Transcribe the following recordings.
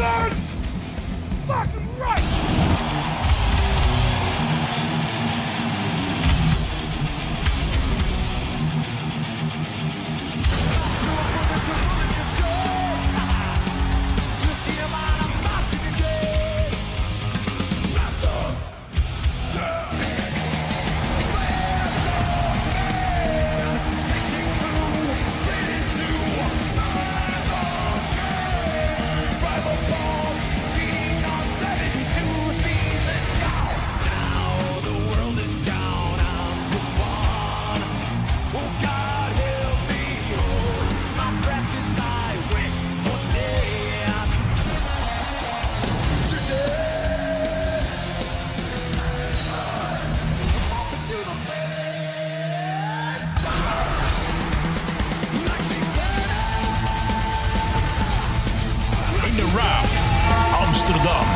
burn! Fucking right! Amsterdam,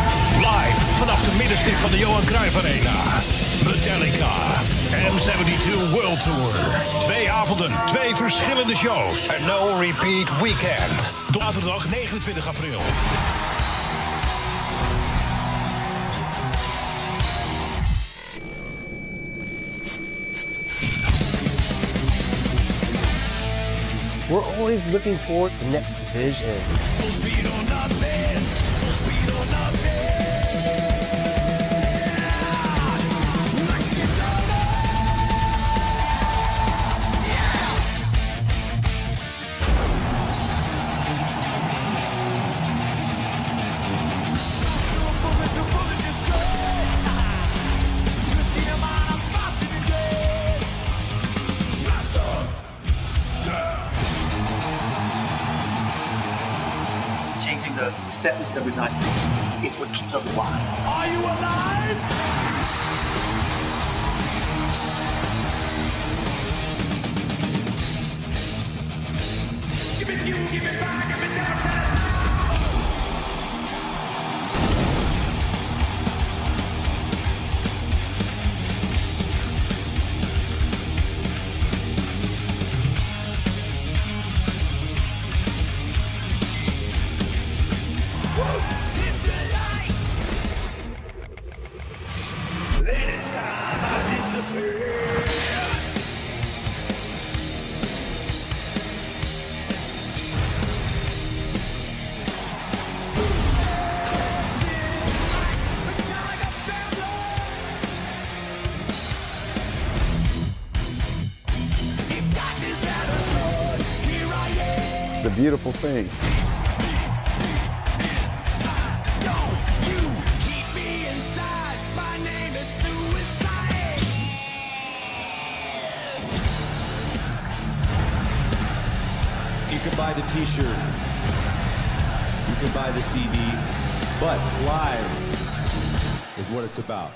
live vanaf de middenstip van de Johan Cruijff Arena. Metallica, M72 World Tour. 2 avonden, 2 verschillende shows. A no-repeat weekend. Donderdag 29 april. We're always looking for the next vision. Changing the set list every night, it's what keeps us alive. Are you alive? Give it to you, give it fire, give it down, set us It's a beautiful thing. You can buy the t-shirt, you can buy the CD, but live is what it's about.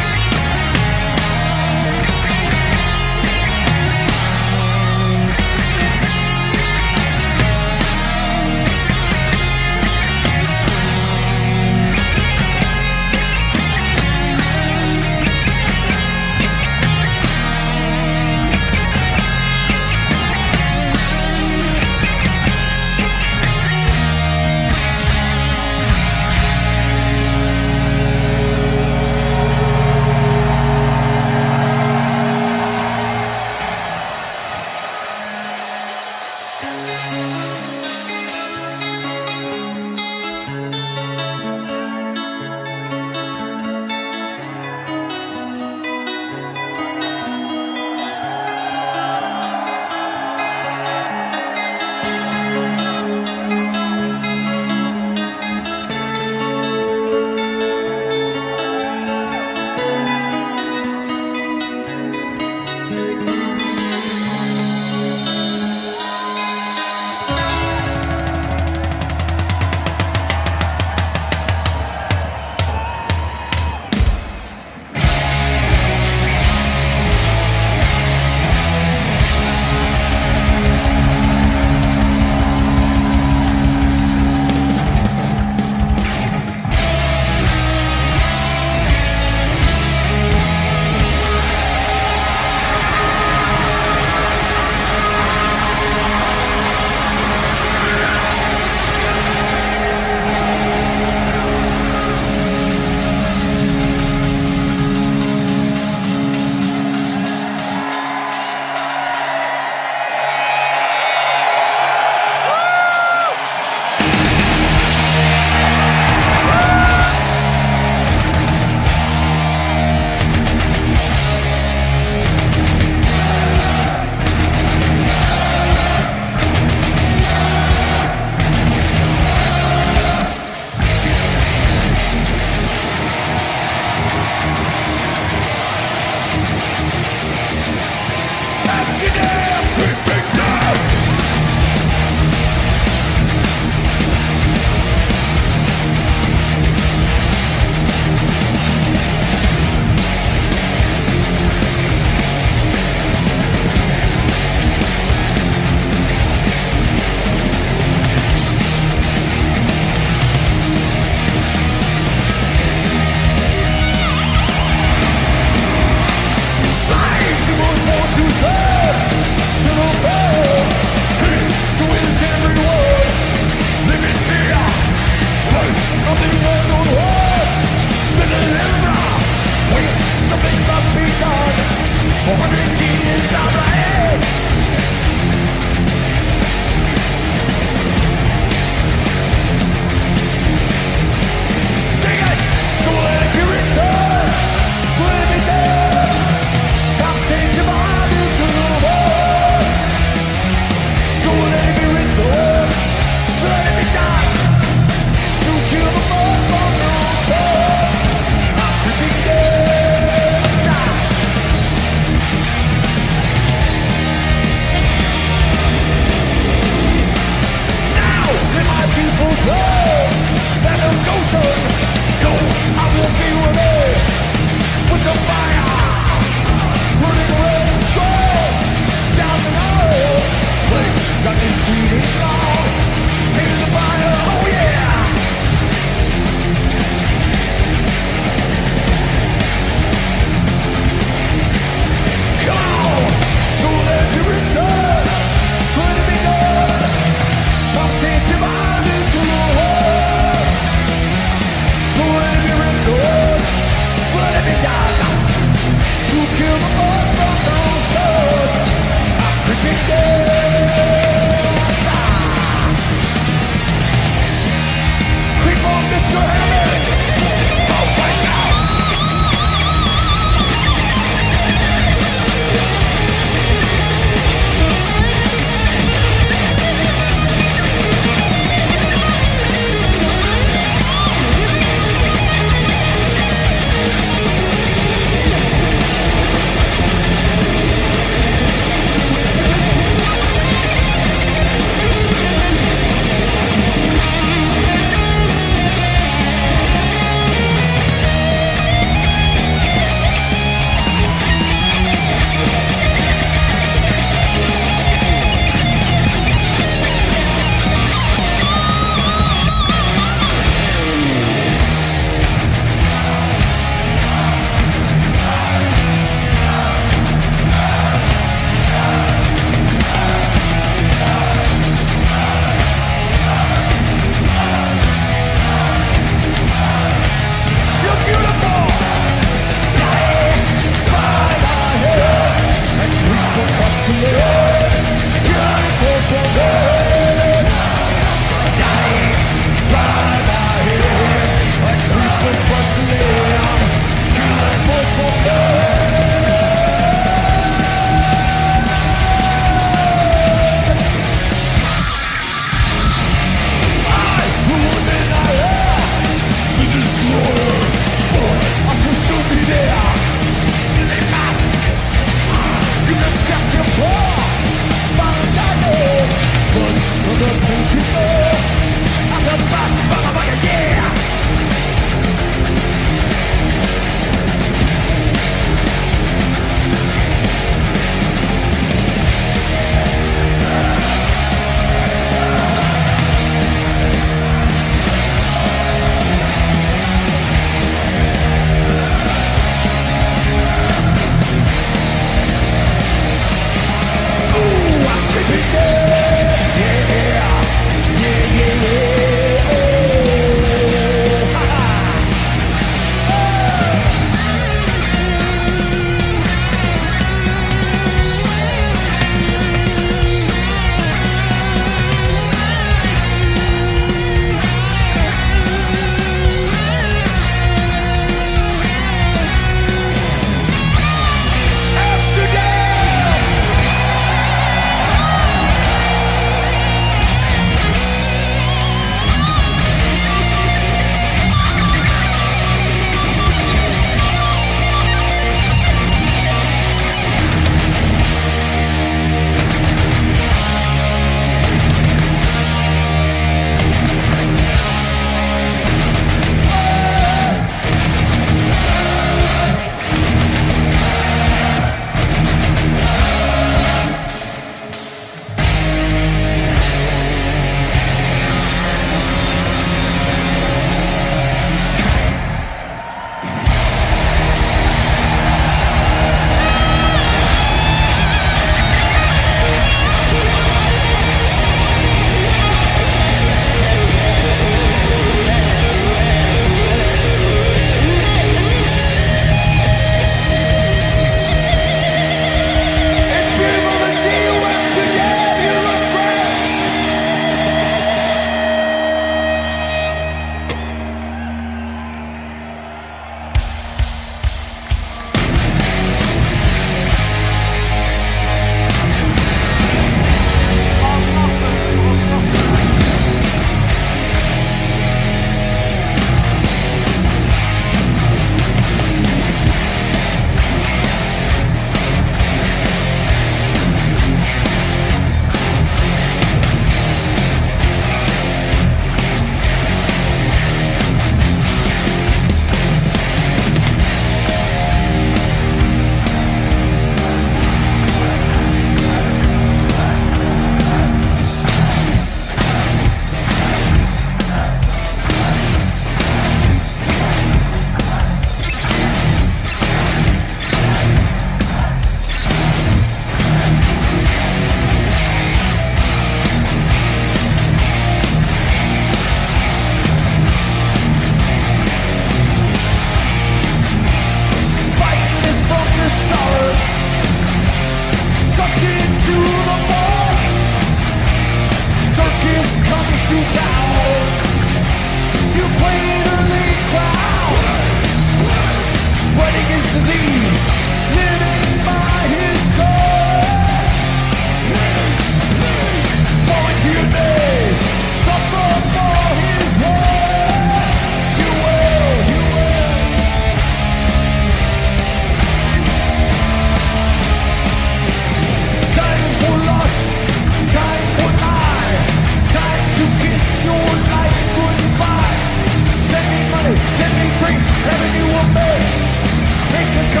Send me money, send me free, heaven you will make. Make the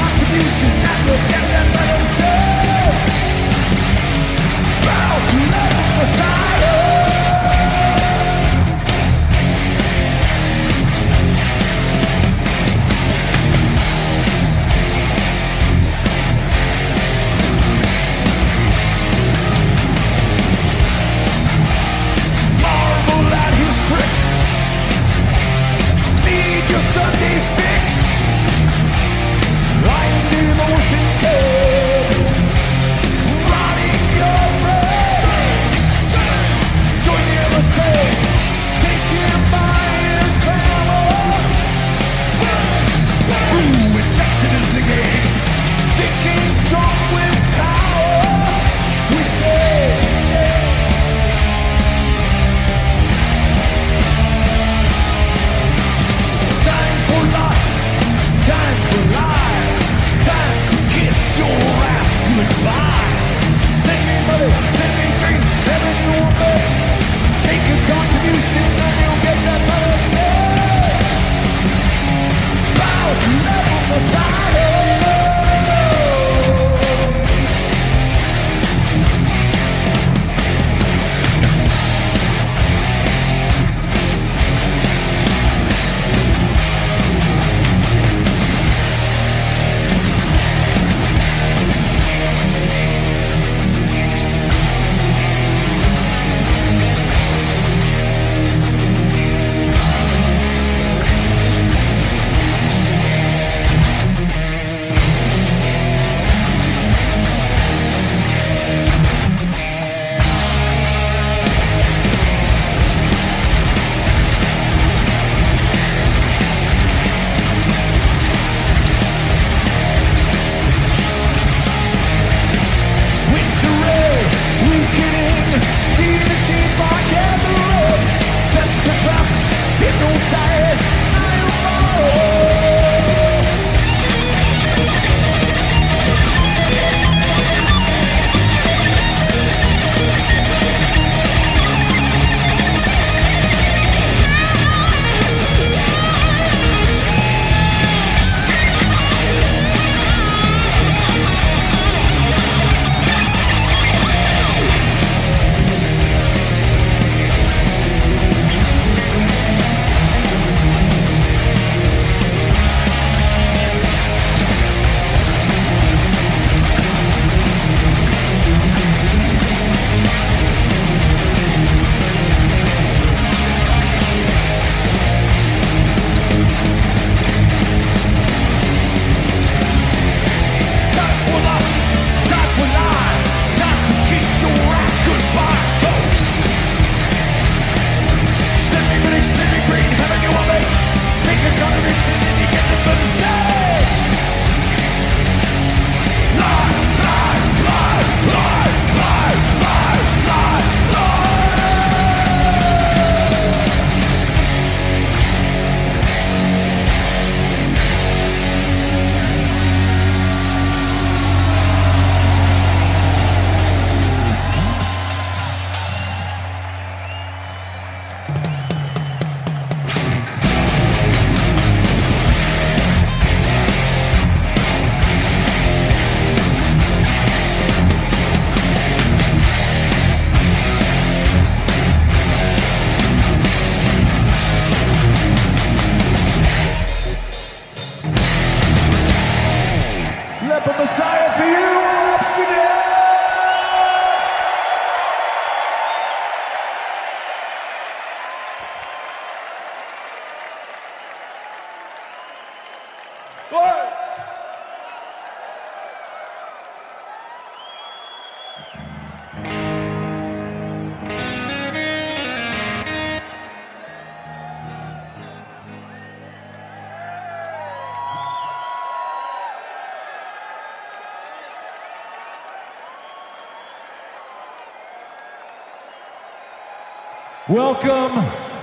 Welcome,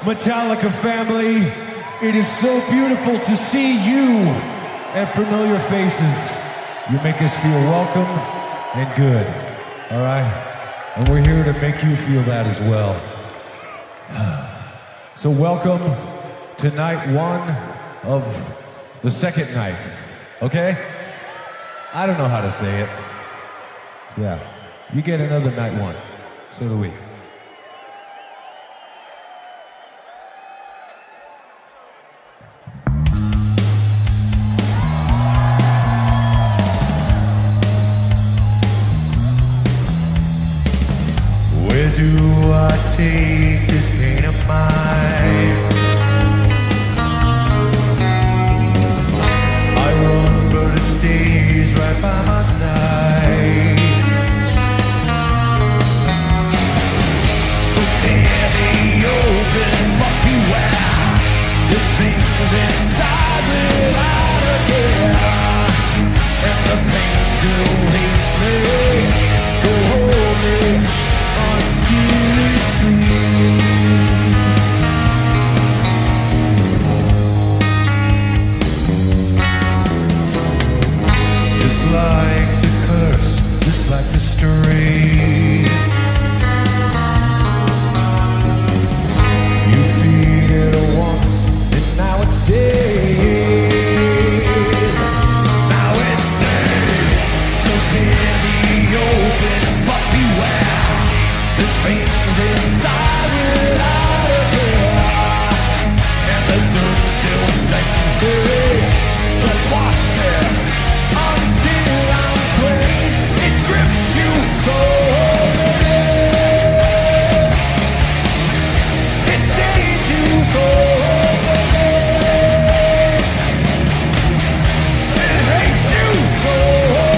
Metallica family. It is so beautiful to see you and familiar faces. You make us feel welcome and good, all right? And we're here to make you feel that as well. So welcome to night one of the second night, okay? I don't know how to say it. Yeah, you get another night one, so do we. Do I take this pain of mine? I run, but it stays right by my side. So tear me open, but beware, there's things inside without a care, and the pain still hates me. So hold me until it sleeps. Just like the curse, just like the story, you feed it once and now it stays. Now it stays. So tear me open, but beware, there's things inside without a care, and the dirt still stains me. So wash them until I'm clean. It grips you so hard, it stains you so hard, it hates you so hard.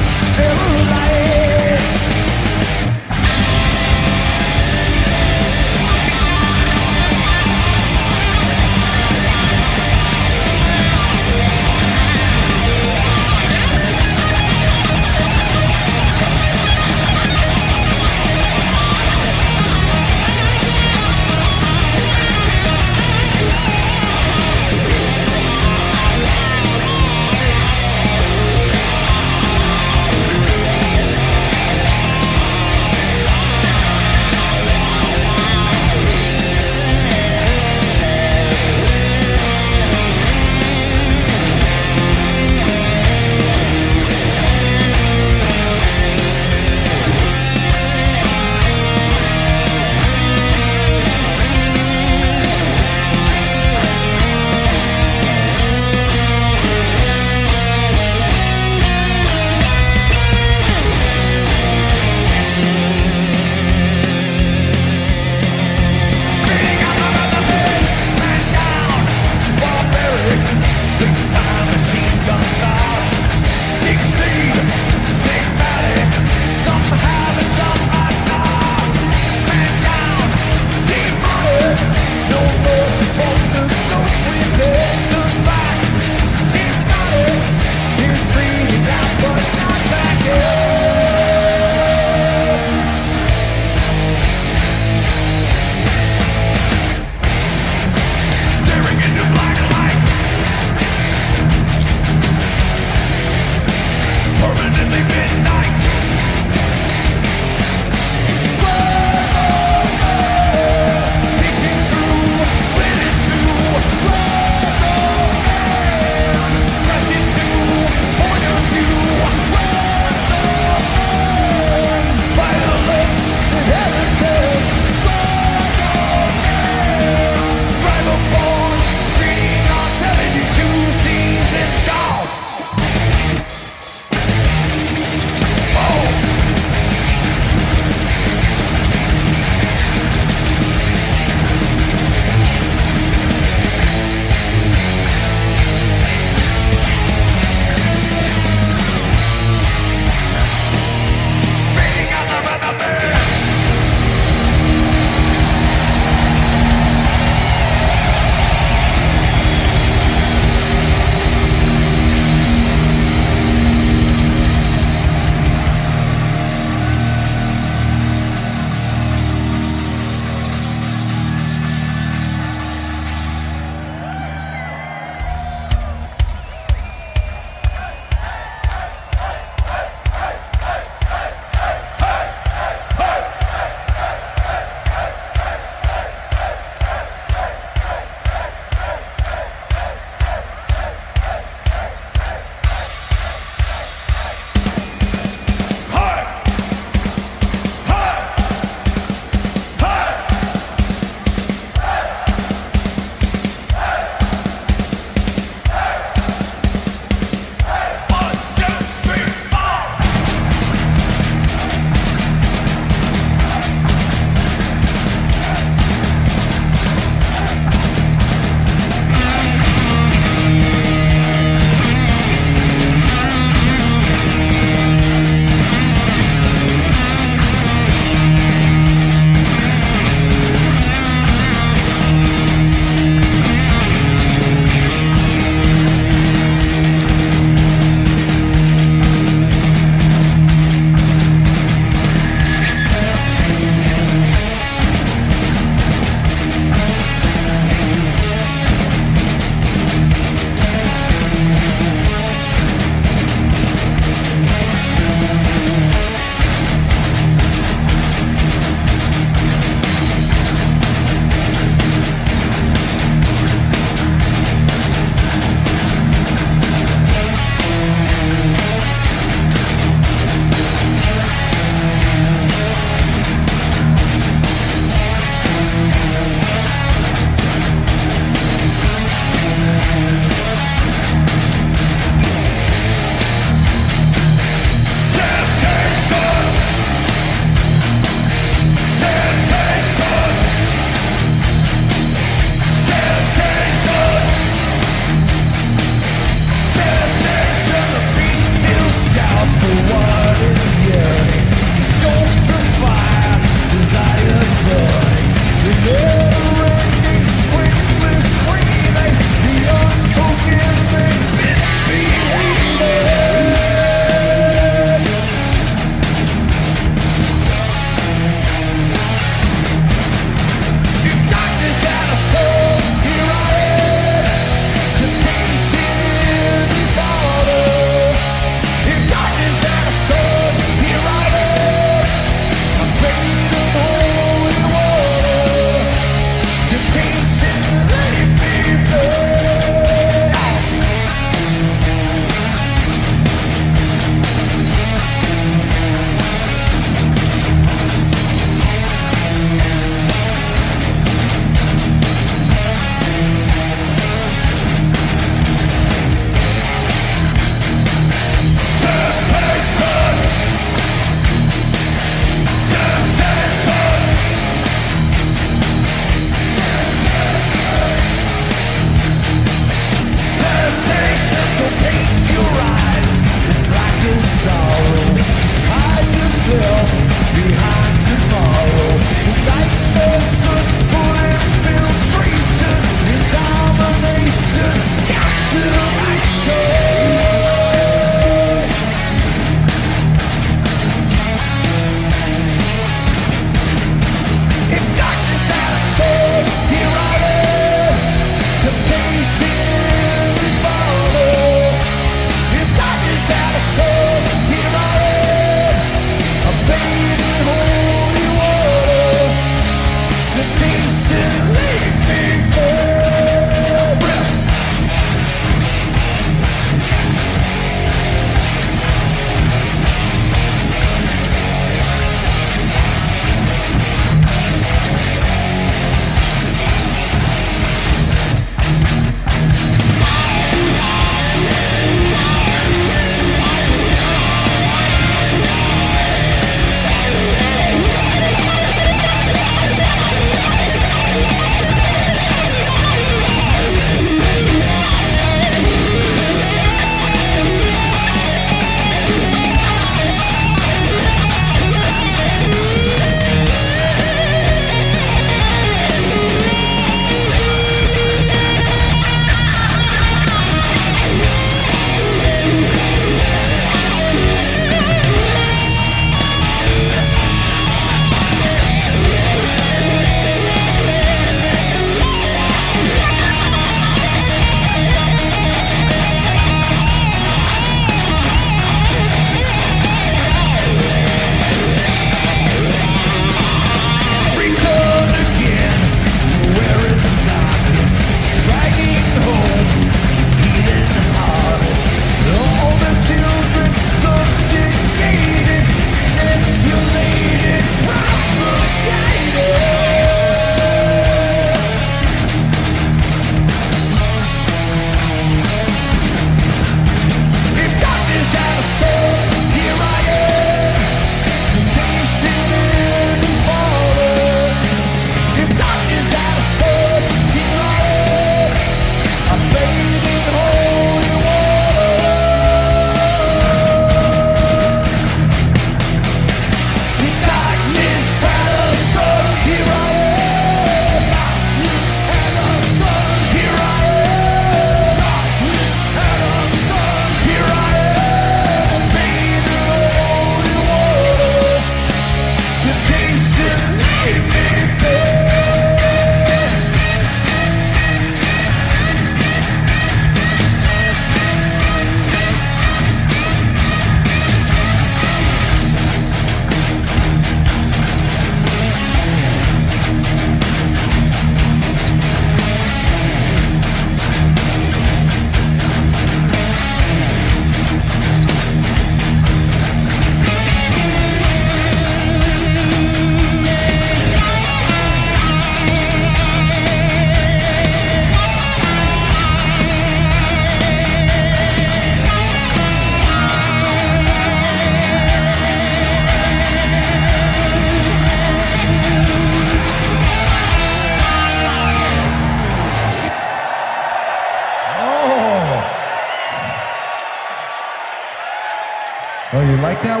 You like that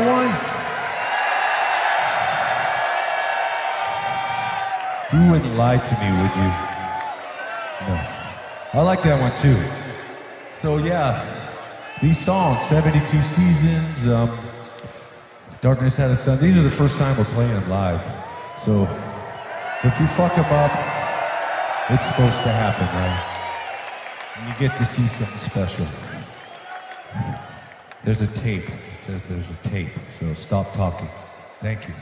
one? You wouldn't lie to me, would you? No. I like that one too. So yeah, these songs, 72 Seasons, Darkness Had a Sun, these are the first time we're playing them live. So if you fuck them up, it's supposed to happen, right? And you get to see something special. There's a tape. It says there's a tape, so stop talking. Thank you.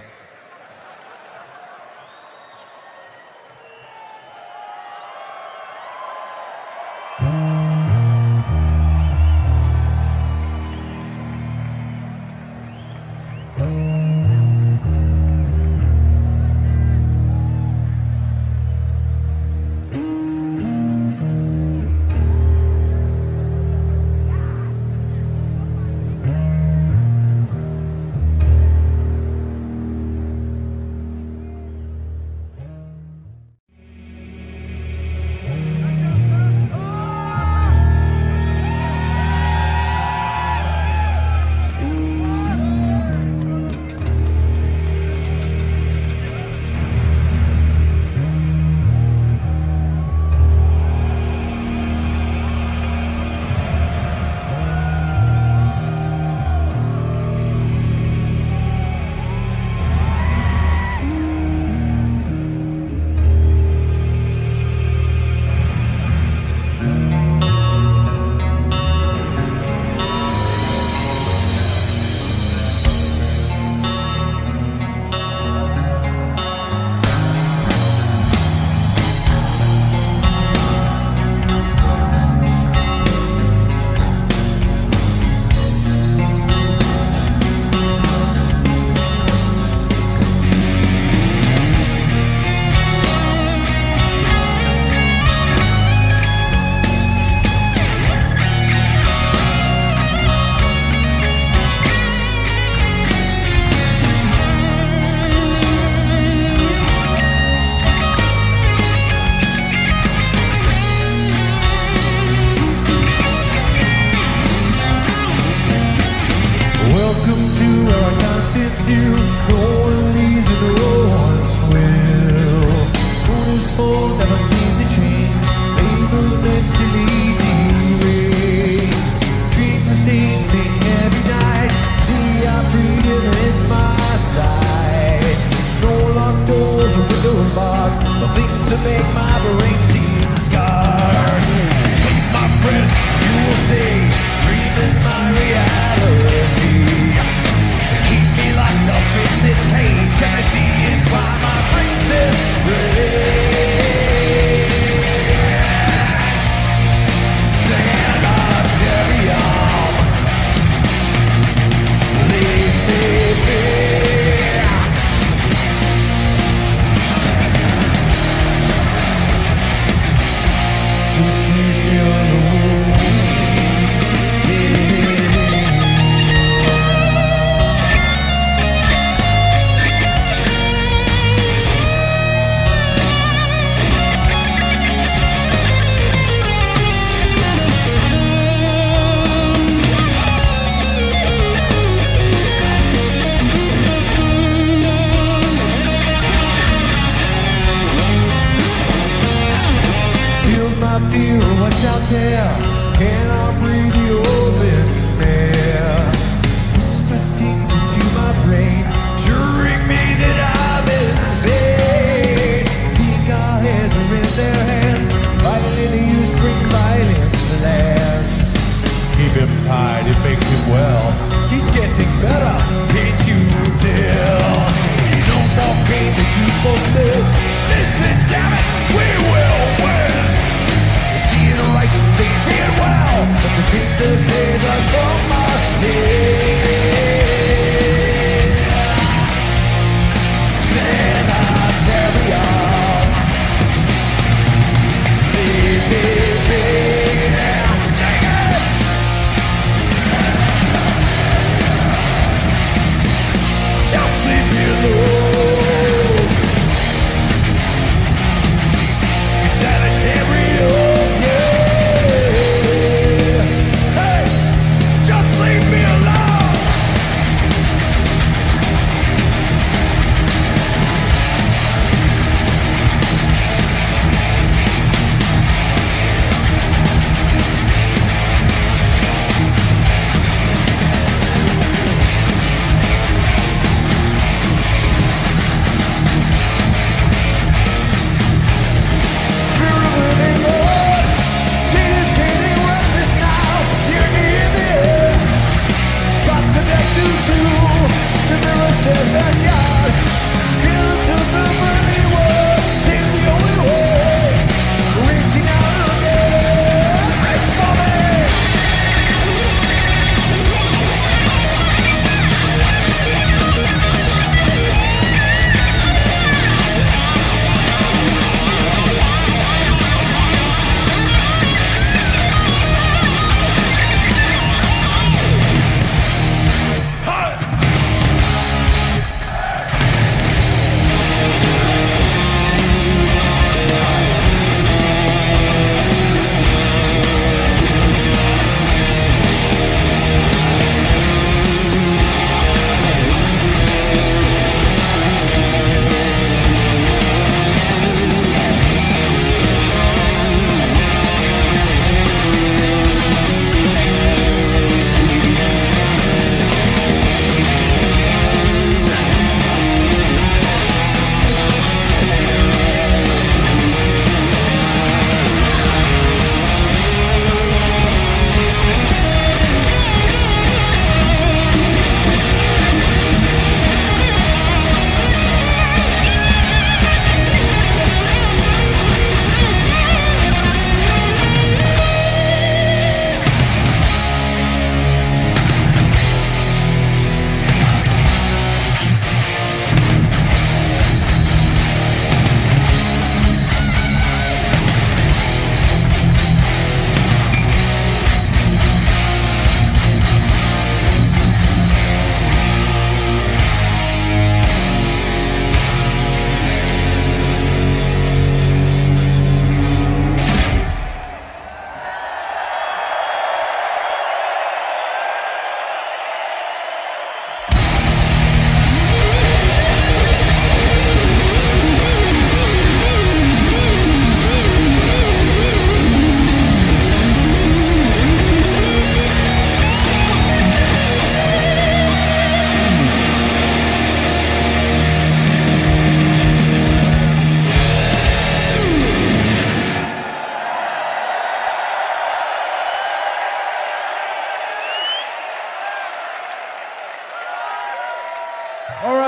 Sleep alone.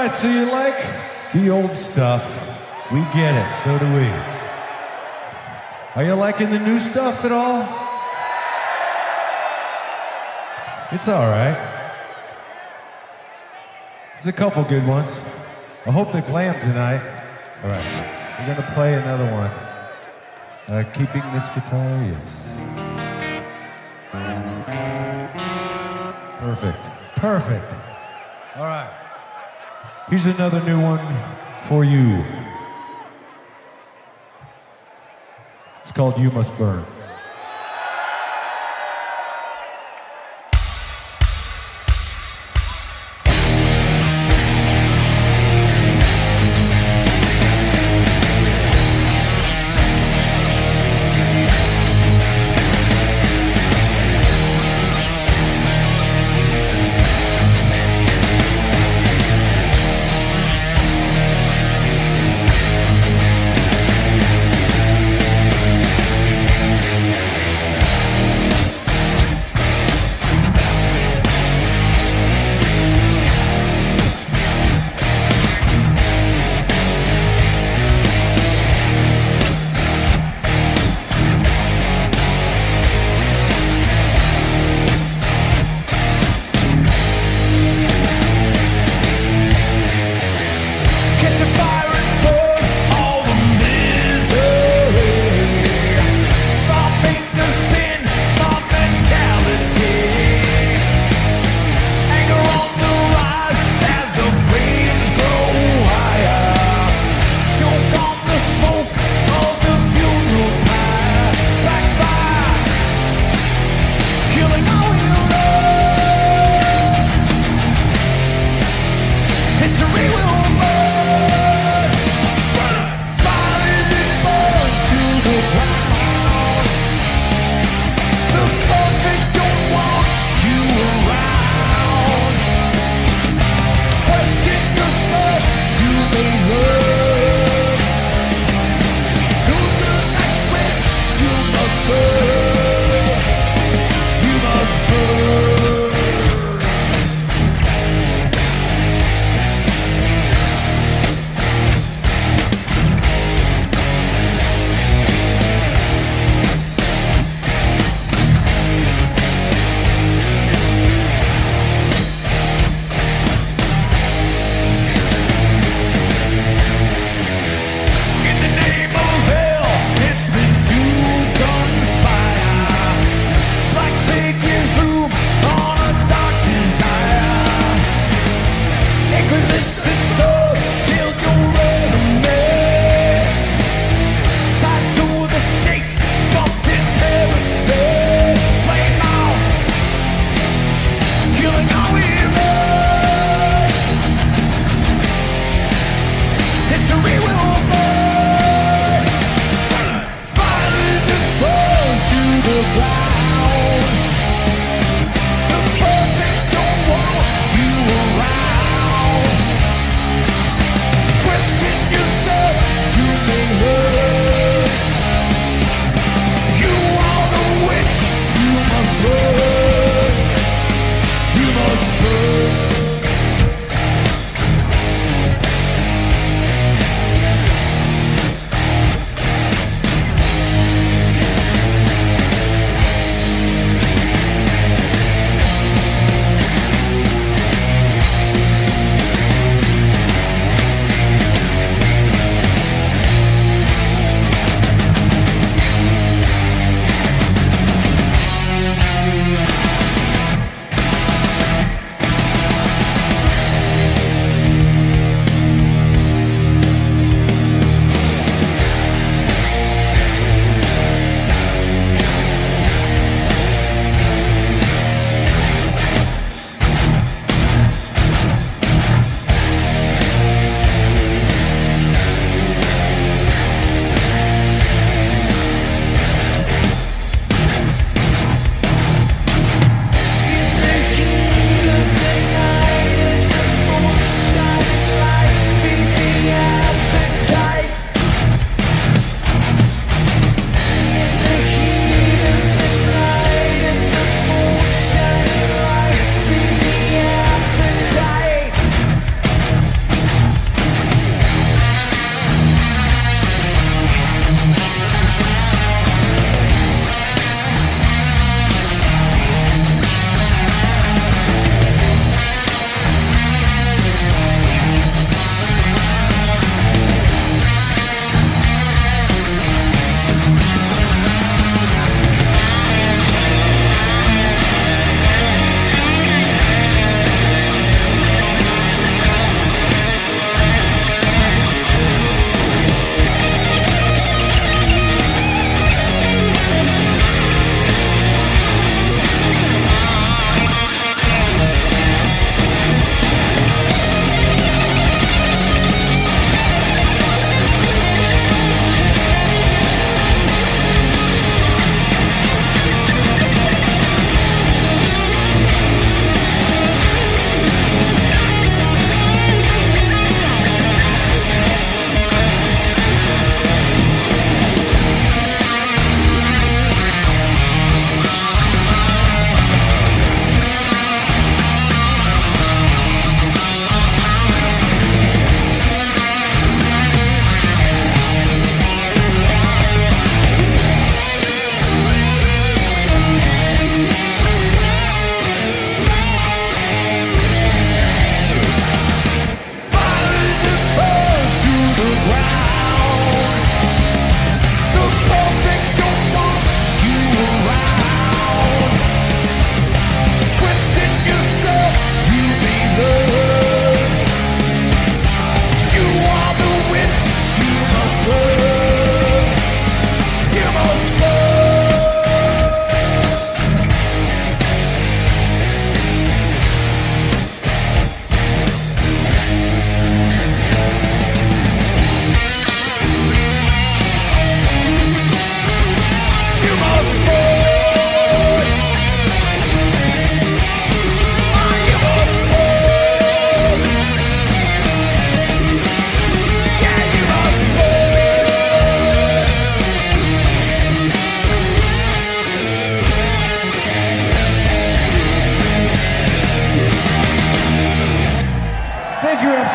right, so you like the old stuff. We get it, so do we. Are you liking the new stuff at all? It's all right. There's a couple good ones. I hope they play them tonight. All right, we're gonna play another one. Keeping this guitar, yes. Perfect, perfect. All right, here's another new one for you. It's called You Must Burn.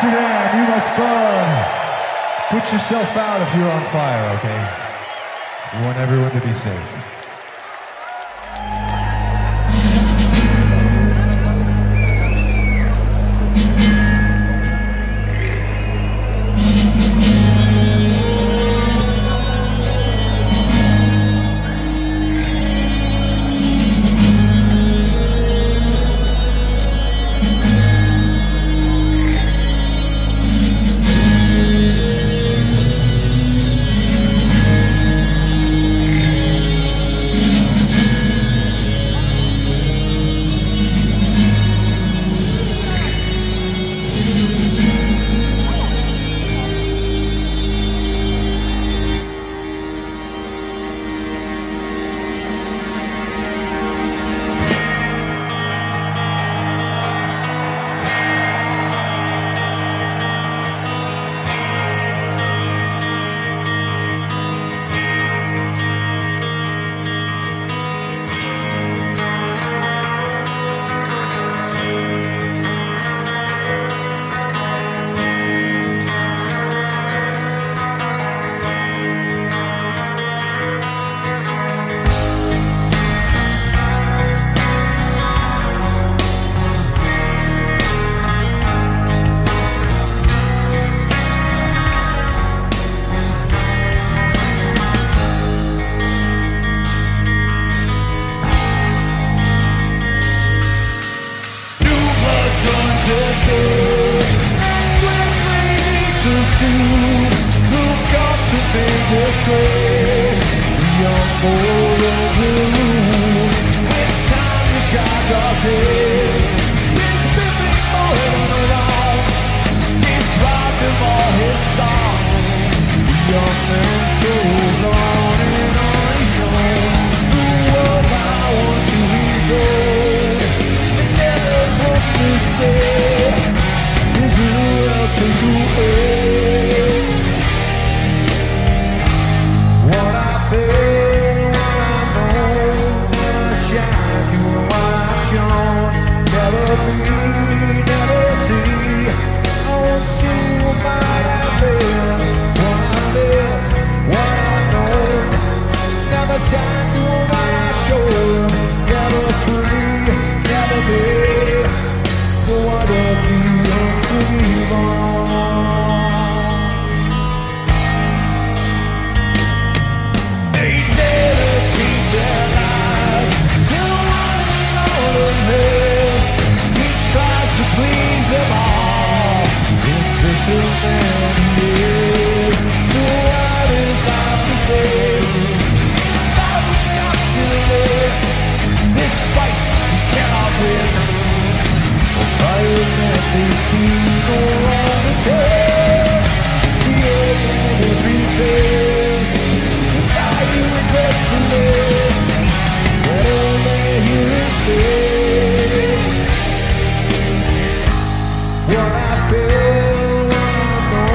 Amsterdam, You Must Burn. Put yourself out if you're on fire, okay? We want everyone to be safe. What I feel when I'm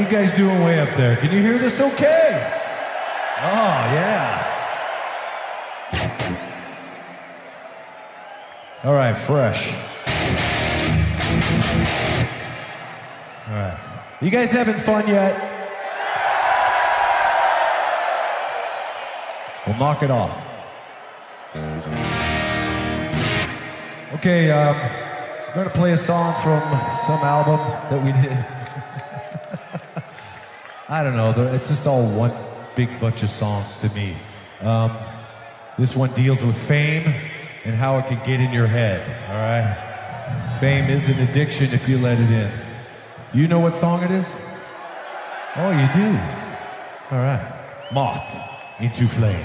you guys doing way up there? Can you hear this okay? Oh, yeah. All right, fresh. All right. You guys having fun yet? Well, knock it off. Okay, I'm going to play a song from some album that we did. I don't know, it's just all one big bunch of songs to me. This one deals with fame and how it can get in your head, all right? Fame is an addiction if you let it in. You know what song it is? Oh, you do? All right. Moth into Flame.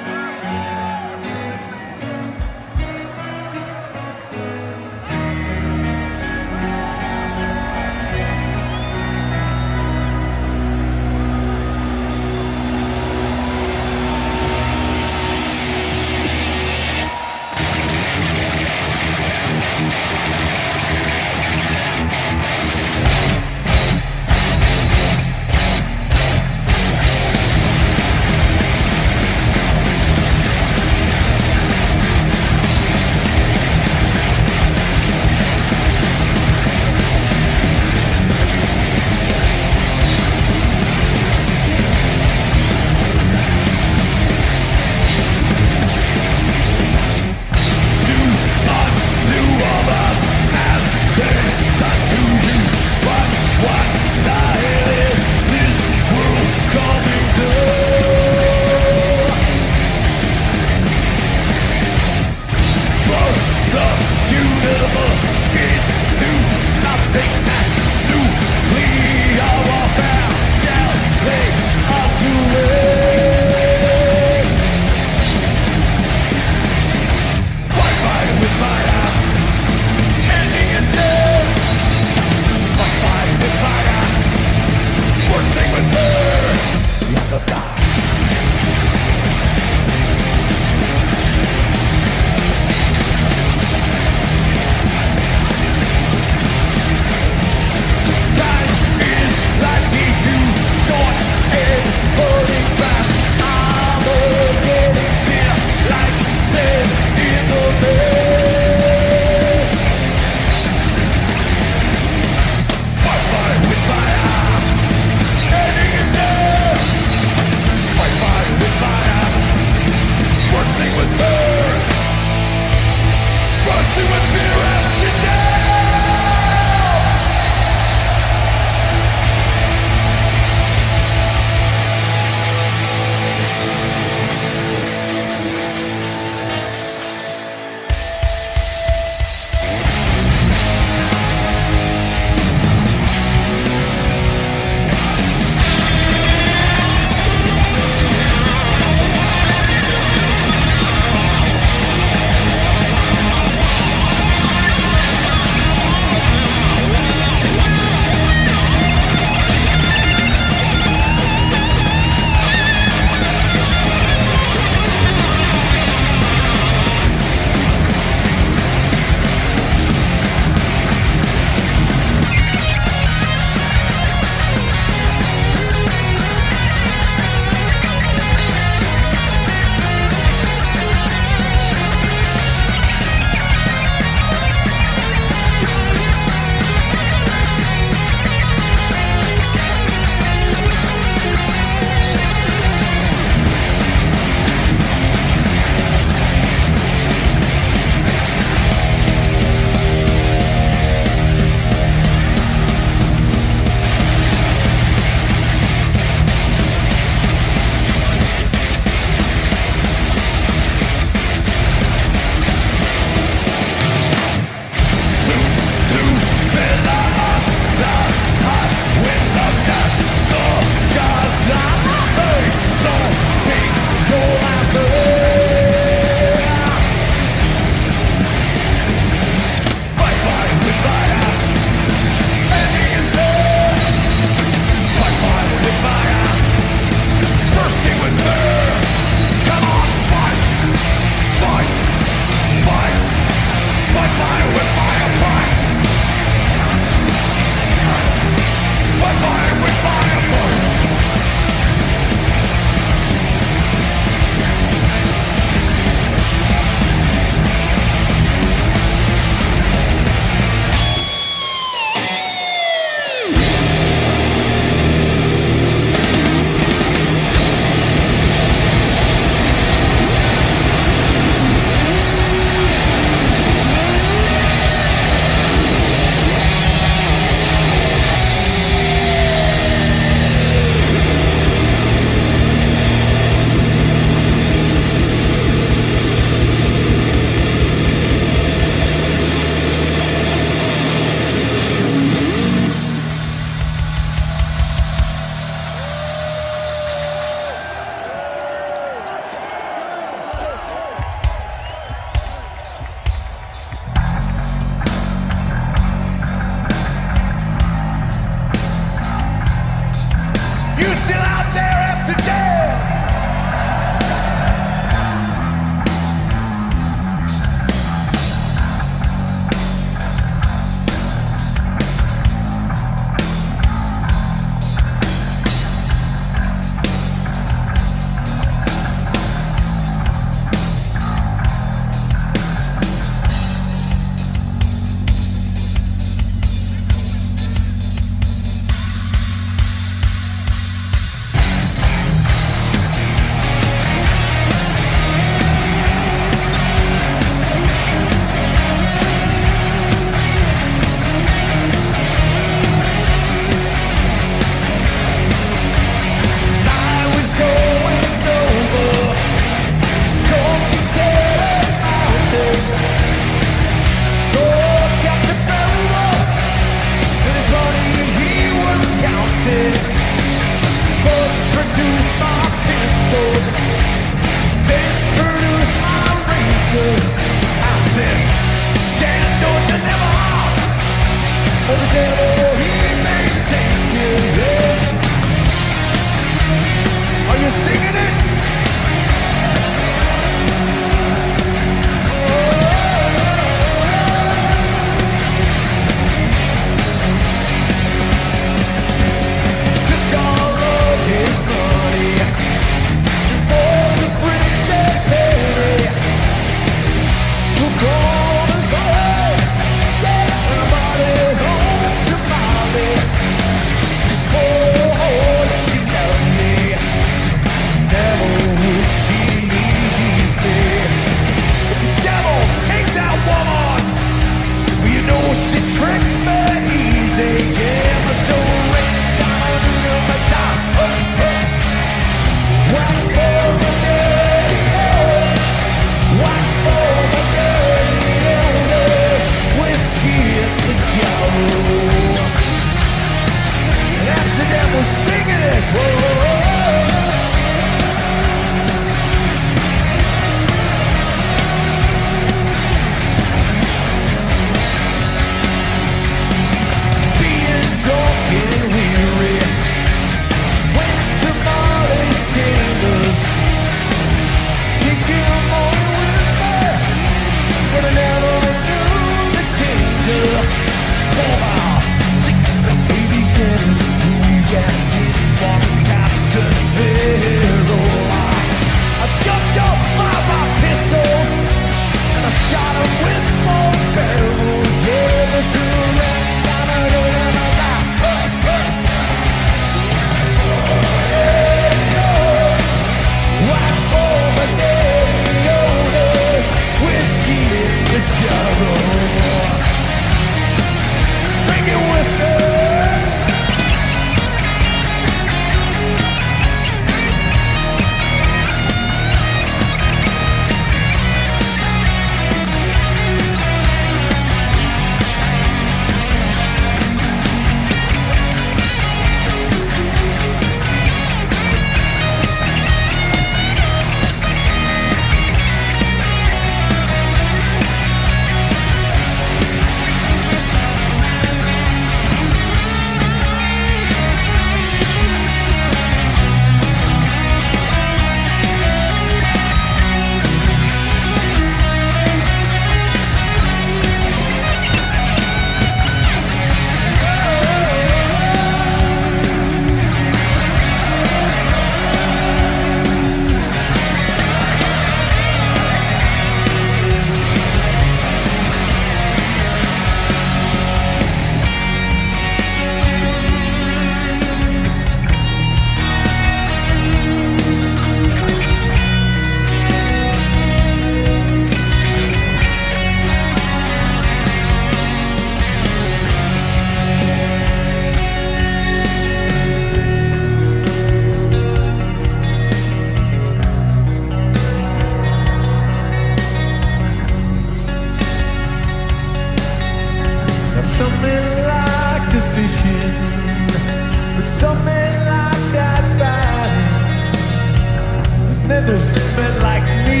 There's men like me.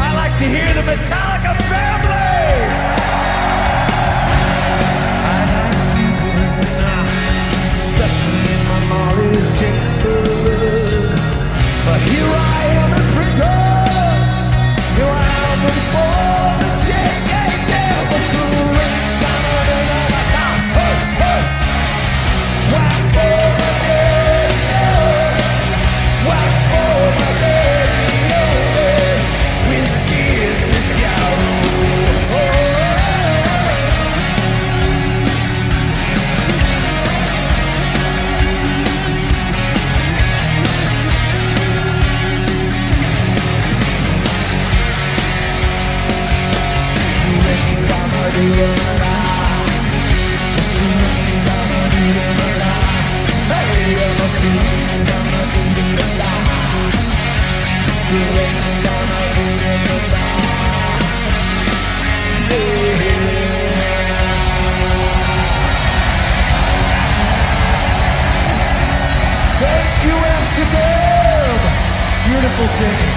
I like to hear the Metallica family. I like sleeping out, especially in my Molly's chambers. But here I am in prison. Here I am with all the jail. Thank you, Amsterdam! Beautiful city.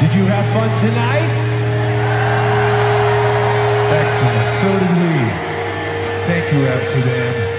Did you have fun tonight? Excellent. So did we. Thank you, Amsterdam.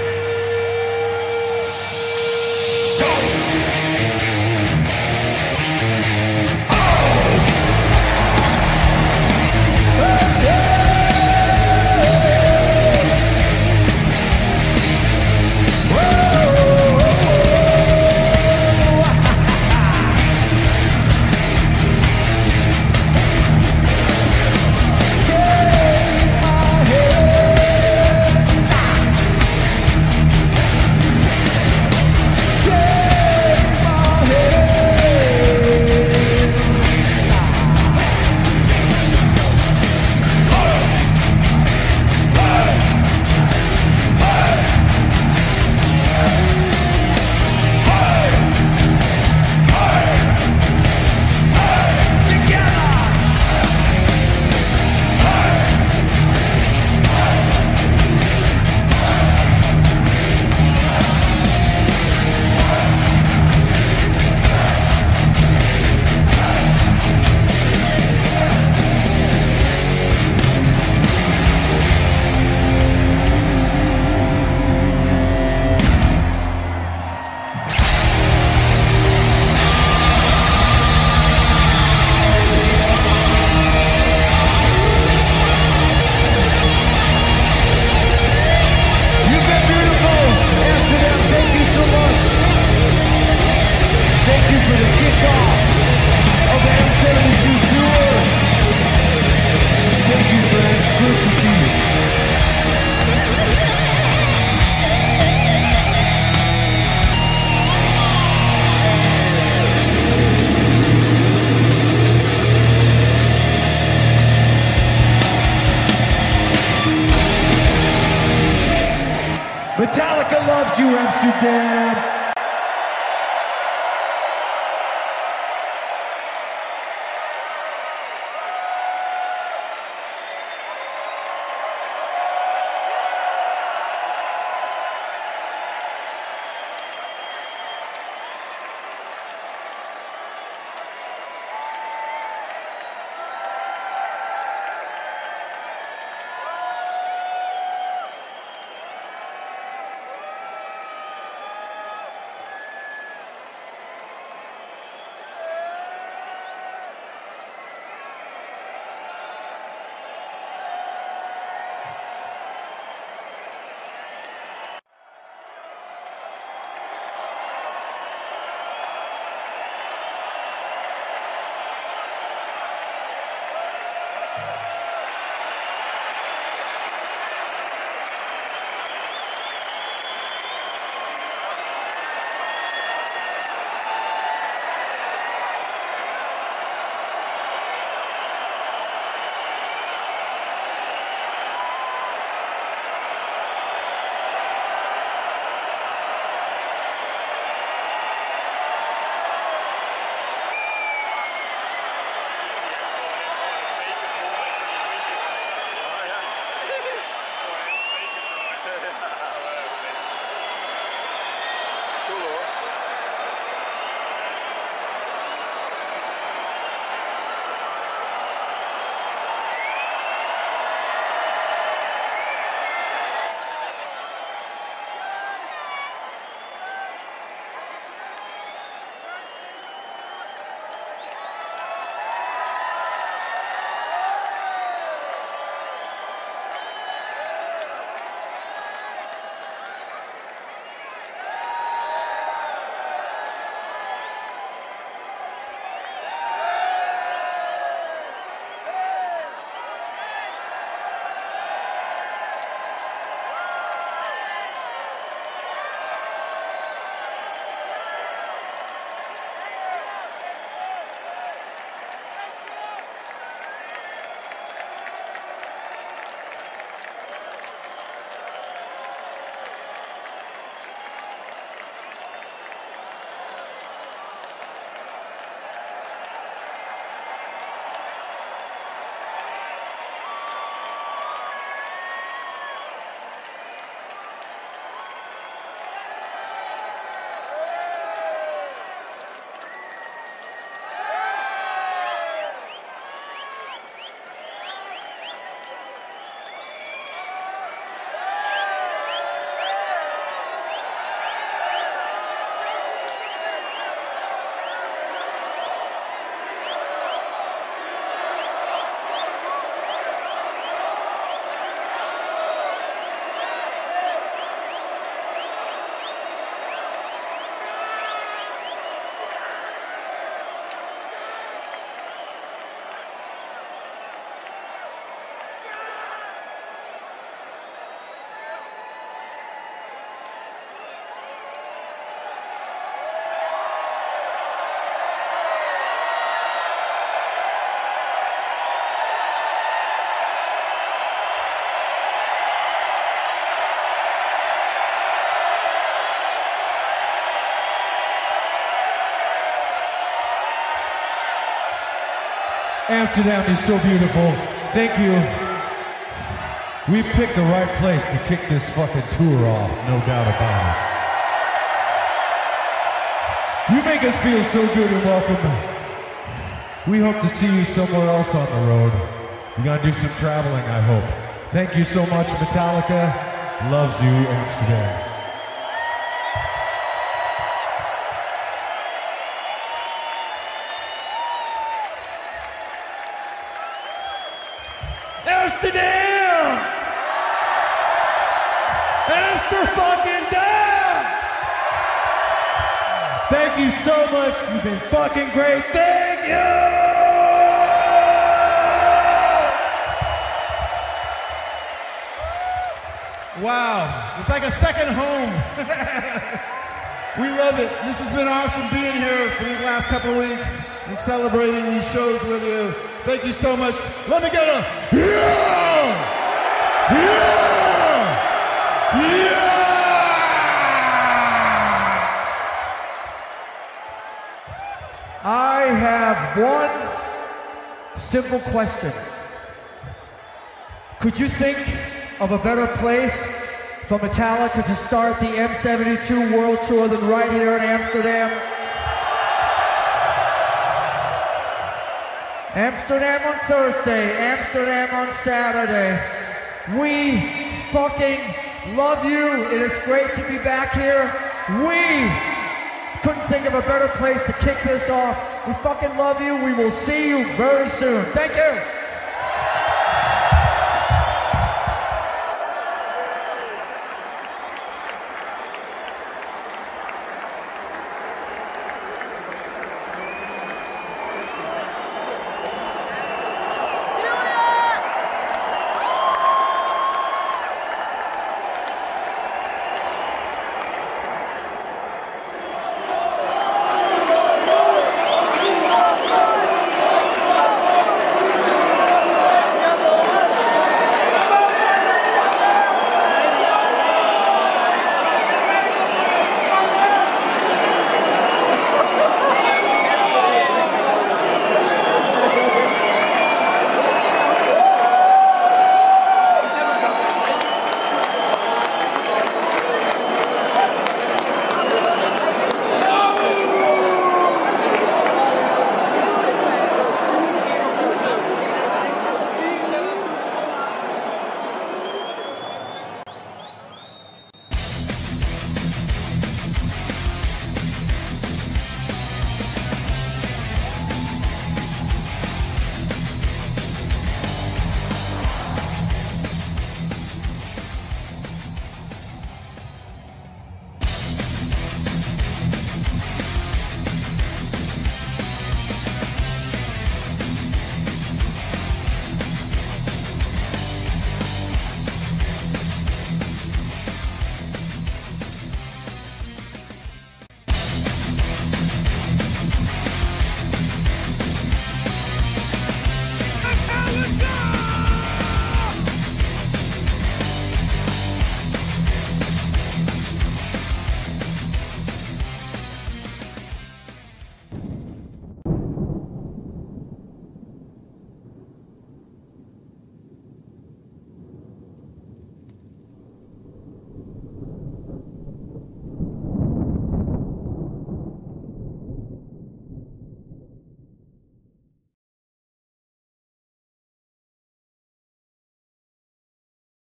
Metallica loves you, Amsterdam! Amsterdam is so beautiful. Thank you. We picked the right place to kick this fucking tour off, no doubt about it. You make us feel so good and welcome. We hope to see you somewhere else on the road. We're gonna do some traveling, I hope. Thank you so much, Metallica. Loves you, Amsterdam. Thank you so much. You've been fucking great. Thank you. Wow, it's like a second home. We love it. This has been awesome being here for these last couple of weeks and celebrating these shows with you. Thank you so much. Let me get a yeah! Yeah! Yeah! I have one simple question. Could you think of a better place for Metallica to start the M72 World Tour than right here in Amsterdam? Amsterdam on Thursday, Amsterdam on Saturday. We fucking love you. It is great to be back here. We couldn't think of a better place to kick this off. We fucking love you. We will see you very soon. Thank you.